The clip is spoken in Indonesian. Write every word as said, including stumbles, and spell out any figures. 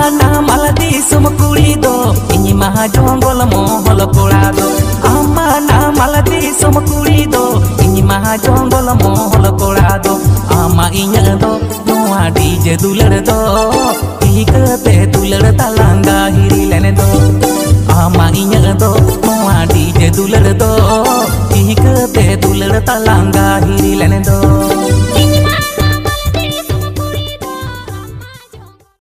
Mana maladi sumkulido, ini maha jonggol mohol kolado. Amana maladi sumkulido, ini maha jonggol mohol kolado. Ama inya do, noa dije duler do, ikate duler talanga hirilen do. Ama inya do, noa dije duler do, ikate duler talanga hirilen do.